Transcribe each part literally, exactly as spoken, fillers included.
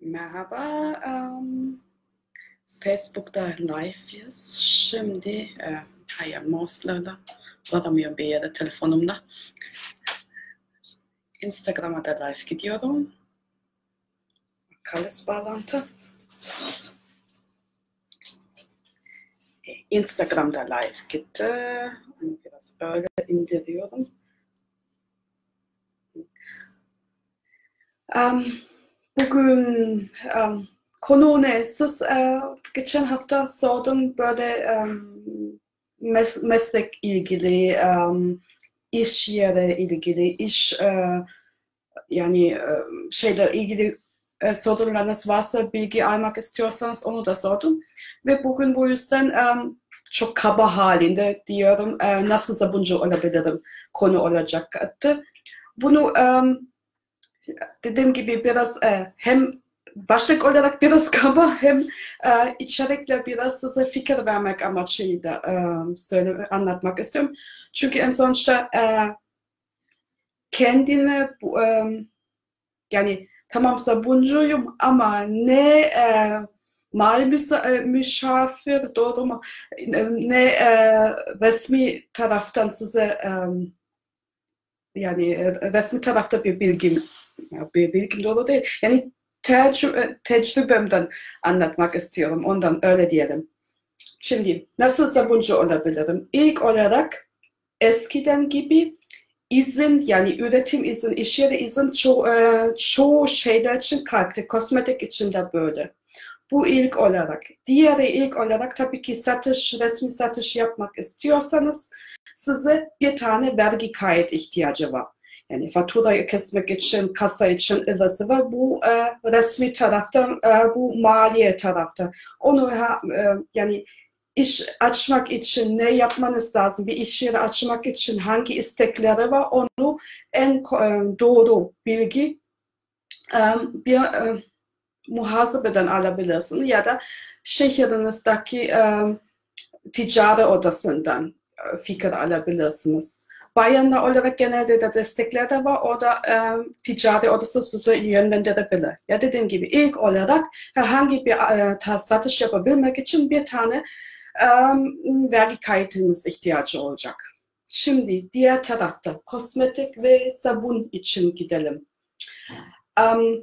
Merhaba. Um, Facebook'ta live'yiz. Şimdi e, hayır, mouse'larla bulamıyorum bir yere telefonumda. Instagram'a da live gidiyorum. Kalız bağlantı. Instagram'da live gitti. Biraz öyle indiriyorum. Um, Bugün um, konu ne? Siz uh, geçen hafta sordum böyle um, mes meslek ilgili, um, iş yeri ilgili, iş uh, yani uh, şeyler ilgili uh, sorularınız varsa bilgi almak istiyorsanız onu da sordum. Ve bugün bu yüzden um, çok kaba halinde diyorum uh, nasıl sabuncu olabilirim konu olacaktı. Bunu um, dediğim gibi biraz e, hem başlık olarak biraz kaba hem e, içerikle biraz size fikir vermek amacıyla e, söyle, anlatmak istiyorum. Çünkü en sonuçta e, kendine e, yani tamam sabuncuyum ama ne e, mal müşafir doğru mu, ne e, resmi taraftan size e, yani resmi tarafta bir bilgim bir bilgim doğru değil. Yani tecrübemden anlatmak istiyorum. Ondan öyle diyelim. Şimdi nasıl sabuncu olabilirim? İlk olarak eskiden gibi izin, yani üretim izin, iş yeri izin çoğu, çoğu şeyler için kalktı. Kosmetik için de böyle. Bu ilk olarak. Diğeri ilk olarak tabii ki satış, resmi satış yapmak istiyorsanız size bir tane vergi kayıt ihtiyacı var. Yani faturayı kesmek için, kasa için ıvası var. Bu e, resmi tarafta, e, bu maliye tarafta. Onu e, yani iş açmak için ne yapmanız lazım? Bir iş yeri açmak için hangi istekleri var? Onu en e, doğru bilgi e, bir e, muhasebeden alabilirsin ya da şehrinizdeki e, ticari odasından e, fikir alabilirsiniz. Bayanlar olarak genelde de destekler de var, o da e, ticari odası size yönlendirebilir. Ya dediğim gibi ilk olarak herhangi bir e, satış yapabilmek için bir tane e, vergi kaydınız ihtiyacı olacak. Şimdi diğer tarafta kosmetik ve sabun için gidelim. Um,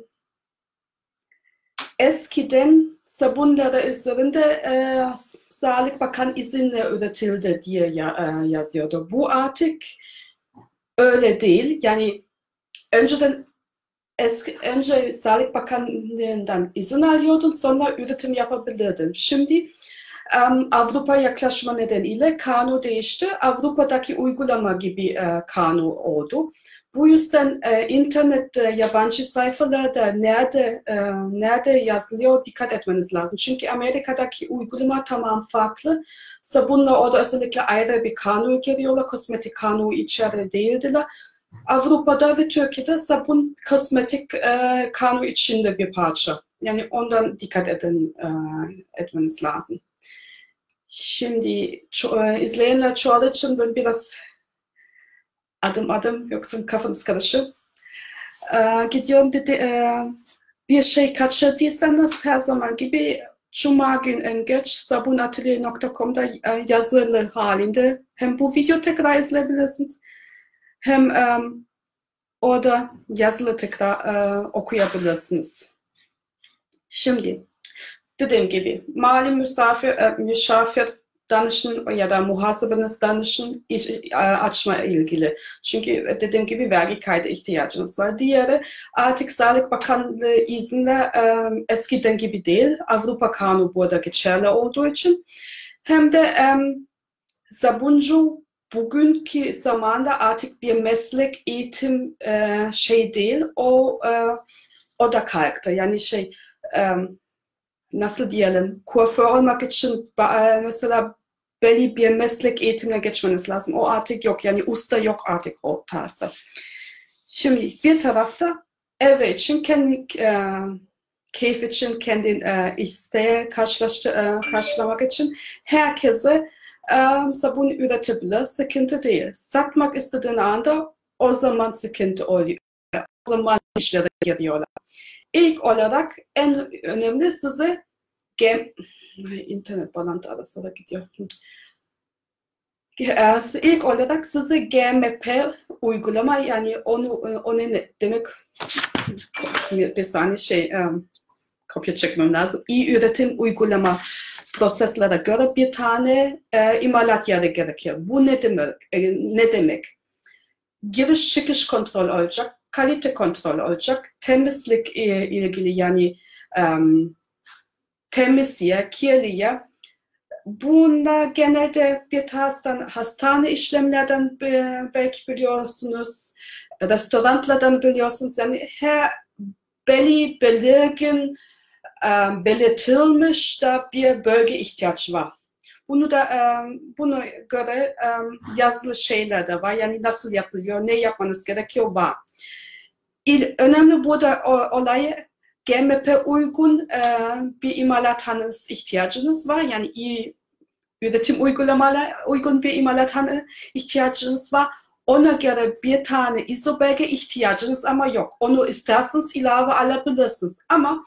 Eskiden sabunları üzerinde e, Sağlık Bakan izinle üretildi diye ya, e, yazıyordu. Bu artık öyle değil. Yani önceden eski, önce Sağlık Bakanlığından izin alıyordun, sonra üretim yapabilirdin. Şimdi Um, Avrupa yaklaşma nedeniyle kanun değişti. Avrupa'daki uygulama gibi e, kanun oldu. Bu yüzden e, internette, yabancı sayfalarda nerede e, nerede yazılıyor dikkat etmeniz lazım. Çünkü Amerika'daki uygulama tamam farklı. Sabunla orada özellikle ayrı bir kanun giriyorlar. Kosmetik kanunu içeri değildiler. Avrupa'da ve Türkiye'de sabun kosmetik e, kanun içinde bir parça. Yani ondan dikkat edin, e, etmeniz lazım. Şimdi izleyenler çoğu için ben biraz adım adım, yoksa kafanız karışır. Ee, gidiyorum dedi, e, bir şey kaçırdıysanız her zaman gibi Cuma günü en geç sabunatölye nokta com'da e, yazılı halinde hem bu video tekrar izleyebilirsiniz hem e, orada yazılı tekrar e, okuyabilirsiniz. Şimdi dediğim gibi mali misafir, e, müşafir danışın ya da muhasebeniz danışın iş, e, açma ilgili. Çünkü dediğim gibi vergi kaydı ihtiyacınız var. Diğeri artık Sağlık Bakanlığı izinle e, eskiden gibi değil. Avrupa kanunu burada geçerli olduğu için. Hem de e, sabuncu bugünkü zamanda artık bir meslek eğitim e, şey değil. O, e, o da kalktı. Yani şey... E, nasıl diyelim, kuaför olmak için mesela belli bir meslek eğitimine geçmeniz lazım. O artık yok, yani usta yok artık o tarzda. Şimdi bir tarafta evi için, kendi e, keyif için, kendi e, isteği karşılamak için herkese e, sabun üretebilir, sıkıntı değil. Satmak istediğin anda o zaman sıkıntı oluyor. O zaman işlere giriyorlar. İlk olarak en önemli sizi gem internet bağlantı arasında gidiyor. İlk olarak sizi G M P uygulama, yani onu onu ne demek, bir saniye şey um, kopya çekmem lazım. İyi üretim uygulama proseslere göre bir tane e, imalat yeri gerekir. Bu ne demek? E, ne demek? Giriş çıkış kontrol olacak, kalite kontrol olacak, temizlik ile ilgili, yani um, temiz yer, kirli yer. Bunda genelde bir tarzdan hastane işlemlerden belki biliyorsunuz, restoranlardan biliyorsunuz. Yani her belli belirgin um, belirtilmiş da bir bölge ihtiyaç var. Bunu da um, bunu göre um, yazılı şeyler de var. Yani nasıl yapılıyor, ne yapmanız gerekiyor var. İl, önemli burada o, olay, G M P uygun e, bir imalathanız ihtiyacınız var. Yani iyi üretim uygulamalar uygun bir imalathanı ihtiyacınız var. Ona göre bir tane I S O belge ihtiyacınız ama yok. Onu isterseniz ilave alabilirsiniz. Ama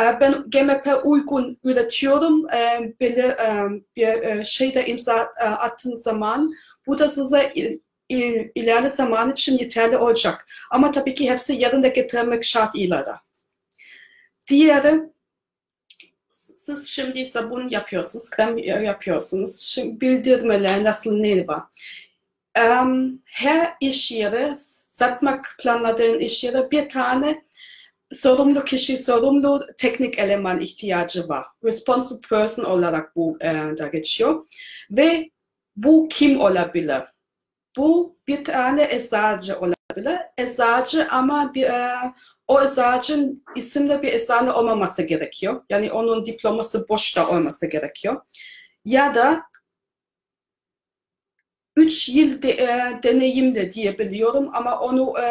e, ben G M P uygun üretiyorum. E, bile, e, bir e, şeyde imza e, attığın zaman bu da size il, il, ilerli zaman için yeterli olacak. Ama tabii ki hepsi yerine getirmek şart ileride. Diğeri, siz şimdi sabun yapıyorsunuz, krem yapıyorsunuz. Şimdi bildirmeler nasıl, ne var? Um, her iş yeri, satmak planladığın iş yeri bir tane sorumlu kişi, sorumlu teknik eleman ihtiyacı var. Responsible person olarak bu e, da geçiyor. Ve bu kim olabilir? Bu bir tane eczacı olabilir. Eczacı ama bir... E, o eczacının isimli bir eczane olmaması gerekiyor. Yani onun diploması boşta olması gerekiyor. Ya da üç yıl de, e, deneyimli diyebiliyorum ama onu e,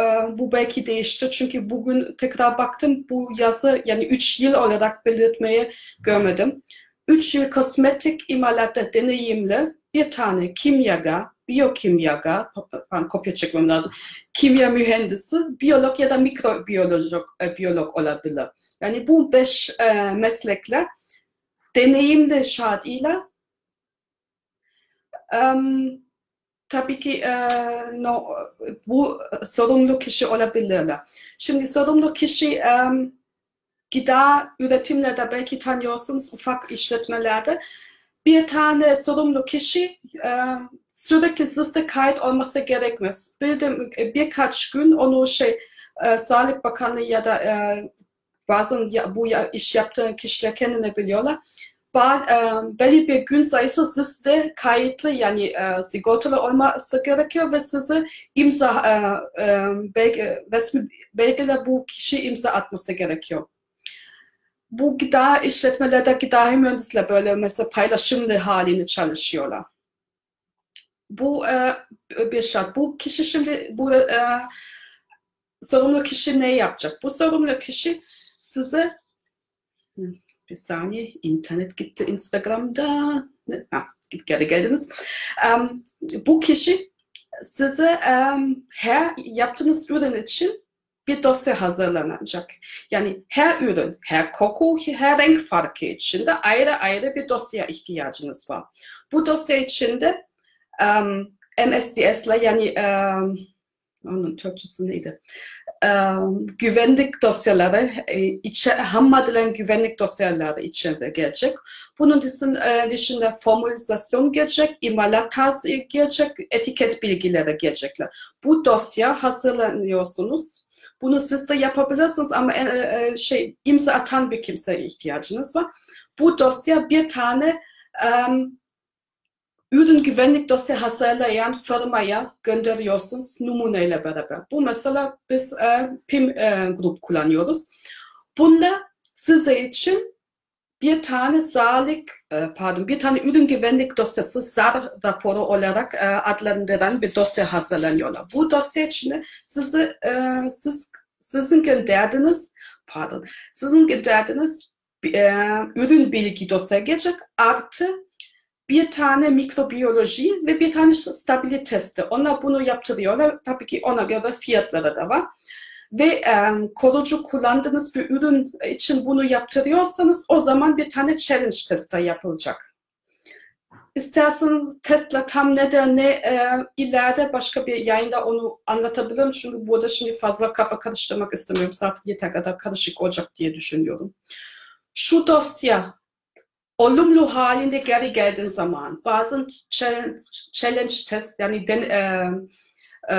e, bu belki değişti. Çünkü bugün tekrar baktım, bu yazı yani üç yıl olarak belirtmeyi görmedim. üç yıl kosmetik imalatta deneyimli bir tane kimyager, biyokimyager, ben kopya çekmem lazım, kimya mühendisi, biyolog ya da mikrobiyolog biyolog olabilir. Yani bu beş e, meslekle deneyimli şartıyla um, tabii ki e, no, bu sorumlu kişi olabilirler. Şimdi sorumlu kişi um, gıda üretimlerde belki tanıyorsunuz, ufak işletmelerde bir tane sorumlu kişi e, sürekli sizde kayıt olması gerekmez. Bildim, birkaç gün onu şey, e, Sağlık Bakanlığı ya da e, bazen ya, bu ya, iş yaptığı kişiler kendini biliyorlar. Ba, e, belli bir gün sayısı sizde kayıtlı, yani e, sigortalı olması gerekiyor ve sizi imza, e, e, belge, resmi belgeler bu kişi imza atması gerekiyor. Bu gıda işletmelerde gıda mühendisler böyle mesela paylaşımlı halini çalışıyorlar. Bu e, bir şart. Bu kişi şimdi, bu e, sorumlu kişi ne yapacak? Bu sorumlu kişi size, bir saniye, internet gitti Instagram'da, ha, geri geldiniz. Um, bu kişi size um, her yaptığınız ürün için bir dosya hazırlanacak. Yani her ürün, her koku, her renk farkı içinde ayrı ayrı bir dosya ihtiyacınız var. Bu dosya içinde Um, M S D S'ler, yani um, onun Türkçesi neydi? Um, güvenlik dosyaları, içi, ham maddelerin güvenlik dosyaları içinde gelecek. Bunun dışında formülizasyon gelecek, imalat tarzı gelecek, etiket bilgileri gelecekler. Bu dosya hazırlanıyorsunuz. Bunu siz de yapabilirsiniz ama e, şey, imza atan bir kimseye ihtiyacınız var. Bu dosya bir tane um, ürün güvenlik dosya hazırlayan firmaya gönderiyorsunuz numuneyle beraber. Bu mesela biz e, Pim e, Group kullanıyoruz. Bunda size için bir tane sağlık, e, pardon, bir tane ürün güvenlik dosyası, S A R raporu olarak e, adlandıran bir dosya hazırlanıyorlar. Bu dosya içinde size, e, siz, sizin gönderdiğiniz, pardon, sizin gönderdiğiniz e, ürün bilgi dosya gelecek artı bir tane mikrobiyoloji ve bir tane stabilitesi testi. Onlar bunu yaptırıyorlar. Tabii ki ona göre fiyatları da var. ve e, koruyucu kullandığınız bir ürün için bunu yaptırıyorsanız o zaman bir tane challenge testi yapılacak. İsterseniz testle tam ne de ne e, ileride başka bir yayında onu anlatabilirim. Çünkü burada şimdi fazla kafa karıştırmak istemiyorum. Zaten yeter kadar karışık olacak diye düşünüyorum. Şu dosya olumlu halinde geri geldiği zaman bazen challenge, challenge test yani den, e, e,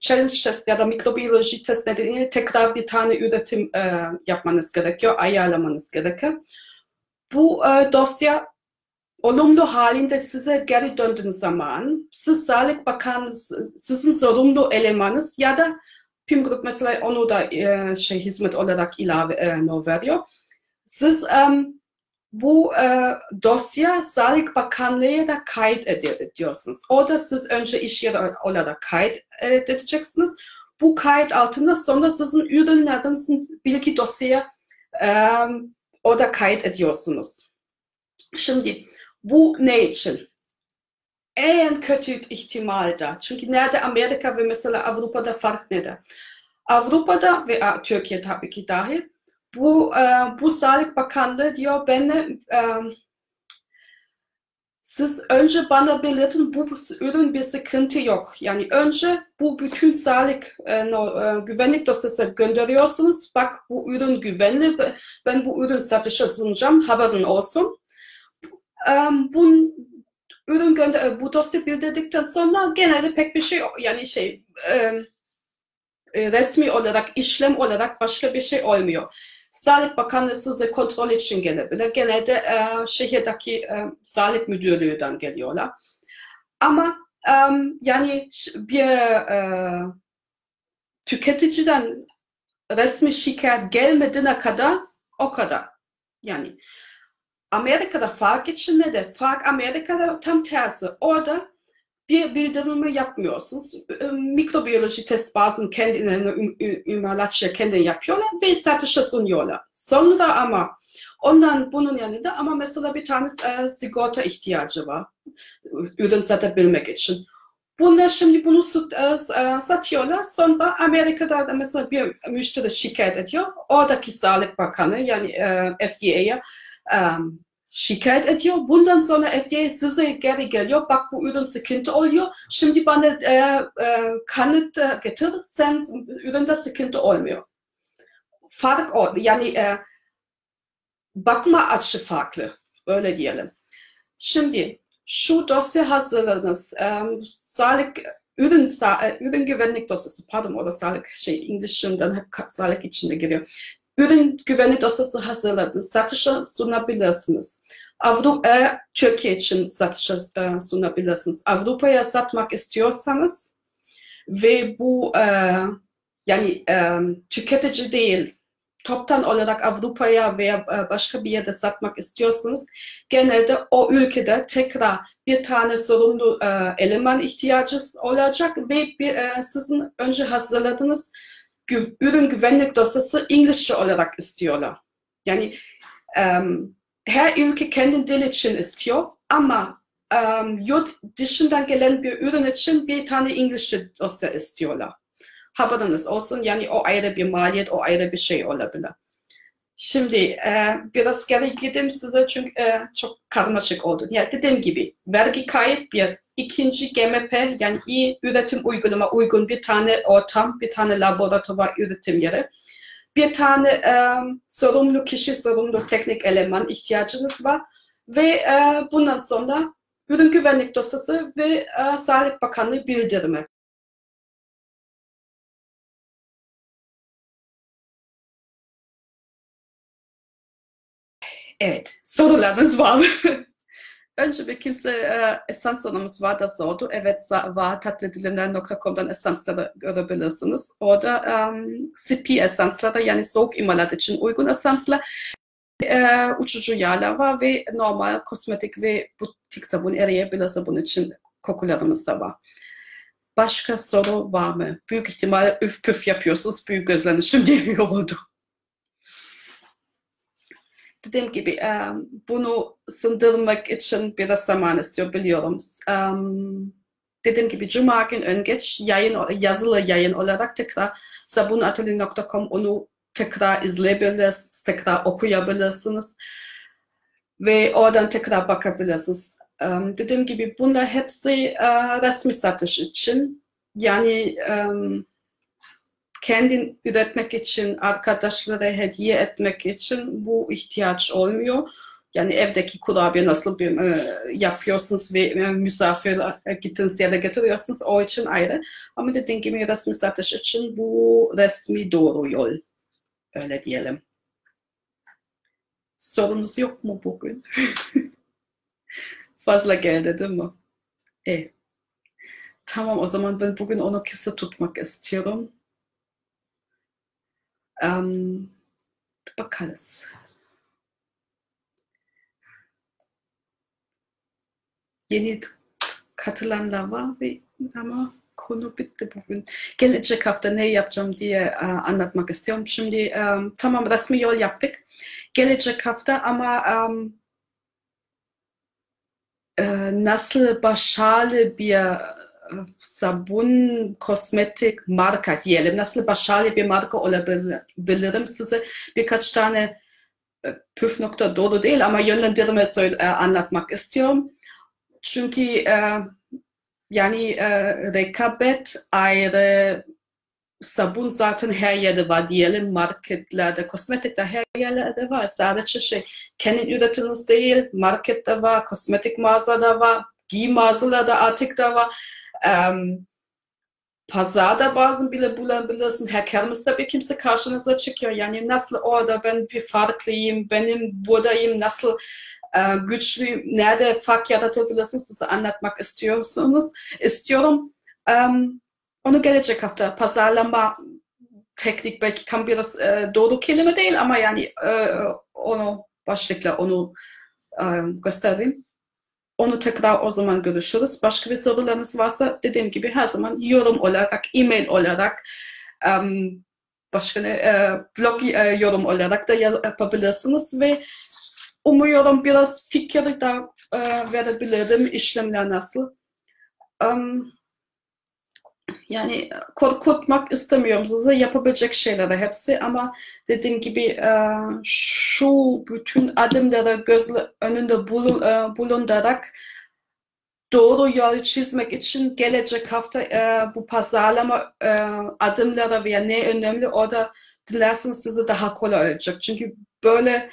challenge test ya da mikrobiyoloji test nedeniyle tekrar bir tane üretim e, yapmanız gerekiyor, ayarlamanız gerekiyor. Bu e, dosya olumlu halinde size geri döndüğü zaman siz Sağlık Bakanınız, sizin zorunlu elemanız ya da Pim Group mesela onu da e, şey hizmet olarak ilave e, veriyor. Siz e, bu e, dosya Sağlık Bakanlığı'ya da kayıt ediyorsunuz. Orada siz önce iş yeri olarak kayıt edeceksiniz. Bu kayıt altında sonra sizin ürünlerinizin bilgi dosyaya e, orada kayıt ediyorsunuz. Şimdi bu ne için? En kötü ihtimalde. Çünkü nerede Amerika ve mesela Avrupa'da fark nedir? Avrupa'da ve Türkiye tabii ki dahil bu, bu Sağlık Bakanlığı diyor beni, siz önce bana belirtin bu ürün bir sıkıntı yok. Yani önce bu bütün sağlık güvenlik dosyası gönderiyorsunuz. Bak bu ürün güvenli. Ben bu ürün satışa sunacağım. Haberin olsun. Bu ürün gönder, bu dosya bildirdikten sonra genelde pek bir şey yani şey resmi olarak, işlem olarak başka bir şey olmuyor. Sağlık Bakanlığı size kontrol için gelebilir. Genelde e, şehirdeki e, Sağlık Müdürlüğü'nden geliyorlar. Ama e, yani bir e, tüketiciden resmi şikayet gelmediğine kadar o kadar. Yani Amerika'da fark için ne de? Fark Amerika'da tam tersi. Orada bir bildirimi yapmıyorsunuz. Mikrobiyoloji test bazını kendilerine imalatçıya kendilerine yapıyorlar ve satışa sunuyorlar. Sonra ama ondan bunun yanında ama mesela bir tane e, sigorta ihtiyacı var. Ürün satabilmek için. Bunlar şimdi bunu satıyorlar. Sonra Amerika'da da mesela bir müşteri şikayet ediyor. Oradaki Sağlık Bakanı yani e, F D A'ya Um, şikayet ediyor. Bundan sonra F D A size geri geliyor. Bak bu ürün sıkıntı oluyor. Şimdi bana e, e, kanıt getir. Sen üründe sıkıntı olmuyor. Fark oldu. Yani e, bakma açı farklı. Öyle diyelim. Şimdi şu dosya hazırladınız. E, sağlık ürün, sa, ürün güvenlik dosyası. Pardon orada sağlık şey İngilizce'den hep sağlık içinde giriyor. Ürün güvenlik dosyası hazırladınız, satışa sunabilirsiniz. Avrupa, e, Türkiye için satışa e, sunabilirsiniz. Avrupa'ya satmak istiyorsanız ve bu e, yani e, tüketici değil, toptan olarak Avrupa'ya veya başka bir yerde satmak istiyorsanız genelde o ülkede tekrar bir tane sorumlu e, eleman ihtiyacı olacak ve bir, e, sizin önce hazırladığınız ürün güvenlik dosyası İngilizce olarak istiyorlar. Yani um, her ülke kendi dili için istiyor ama um, yurt dışından gelen bir ürün için bir tane İngilizce dosya istiyorlar. Haberiniz olsun yani o ayrı bir maliyet, o ayrı bir şey olabilir. Şimdi e, biraz geri gideyim size çünkü e, çok karmaşık oldu. Yani dediğim gibi vergi kayıt bir, ikinci G M P yani iyi üretim uygulama uygun bir tane ortam, bir tane laboratuvar üretim yeri. Bir tane e, sorumlu kişi, sorumlu teknik eleman ihtiyacınız var. Ve e, bundan sonra ürün güvenlik dosyası ve e, Sağlık Bakanlığı bildirimi. Evet, sorularınız var mı? Önce bir kimse e, esanslarımız var da sordu. Evet var, tatlıdilimler nokta com'dan esansları görebilirsiniz. Orada um, C P esansları yani soğuk imalat için uygun esanslar, e, uçucu yağlar var ve normal kosmetik ve butik sabun, eriyebilir sabun için kokularımız da var. Başka soru var mı? Büyük ihtimalle üf püf yapıyorsunuz, büyük gözlenişim diye oldu. Dediğim gibi bunu sındırmak için biraz zaman istiyor biliyorum. Dediğim gibi Cuma gün öngeç yayın, yazılı yayın olarak tekrar sabunatölye nokta com, onu tekrar izleyebilirsiniz, tekrar okuyabilirsiniz ve oradan tekrar bakabilirsiniz. Um, dediğim gibi bunlar hepsi uh, resmi satış için, yani um, kendin üretmek için, arkadaşlara hediye etmek için bu ihtiyaç olmuyor. Yani evdeki kurabiye nasıl bir, e, yapıyorsunuz ve e, misafir gittiniz yere getiriyorsunuz, o için ayrı. Ama dediğim gibi resmi satış için bu resmi doğru yol, öyle diyelim. Sorunuz yok mu bugün? Fazla geldi değil mi? E. Tamam, o zaman ben bugün onu kısa tutmak istiyorum. Um, bakarız. Yeni katılanlar var ve, ama konu bitti bugün. Gelecek hafta ne yapacağım diye uh, anlatmak istiyorum. Şimdi um, tamam, resmi yol yaptık. Gelecek hafta ama um, e, nasıl başarılı bir uh, sabun, kosmetik marka diyelim. Nasıl başarılı bir marka olabilirim size birkaç tane uh, püf nokta doğru değil ama yönlendirme uh, anlatmak istiyorum. Çünkü e, yani e, rekabet ayrı, sabun zaten her yerde var diyelim, marketlerde, kosmetikte her yerde var. Sadece şey, kendi üretiniz değil, markette var, kosmetik mağazada var, giyim mağazalarda artık da var. Um, Pazarda bazen bile bulabilirsin, her kermiste bir kimse karşınıza çıkıyor. Yani nasıl orada ben bir farklıyım, benim buradayım, nasıl güçlü, nerede fark yaratabilirsiniz, size anlatmak istiyorsunuz, istiyorum. Um, onu gelecek hafta, pazarlama teknik belki tam biraz e, doğru kelime değil ama yani e, onu başlıkla onu e, göstereyim. Onu tekrar o zaman görüşürüz. Başka bir sorularınız varsa dediğim gibi her zaman yorum olarak, e-mail olarak, um, başka ne, e, blog e, yorum olarak da yapabilirsiniz ve umuyorum biraz fikir da e, verebilirim, işlemler nasıl. Um, yani korkutmak istemiyorum size, yapabilecek şeylere hepsi ama dediğim gibi e, şu bütün adımları göz önünde bulun, e, bulundurarak doğru yol çizmek için gelecek hafta e, bu pazarlama e, adımları veya ne önemli orada dilerseniz size daha kolay olacak. Çünkü böyle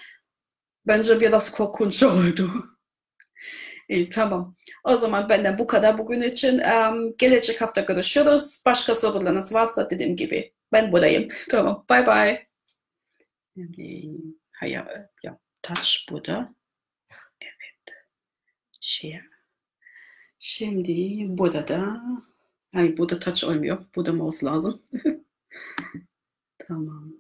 bence biraz korkunç oldu. İyi, tamam. O zaman benden bu kadar bugün için. Um, gelecek hafta görüşürüz. Başka sorularınız varsa dediğim gibi ben buradayım. Tamam. Bye bye. Hayır. Ya, taş burada. Evet. Şey. Şimdi burada da. Hayır, burada taş olmuyor. Burada mouse lazım. Tamam.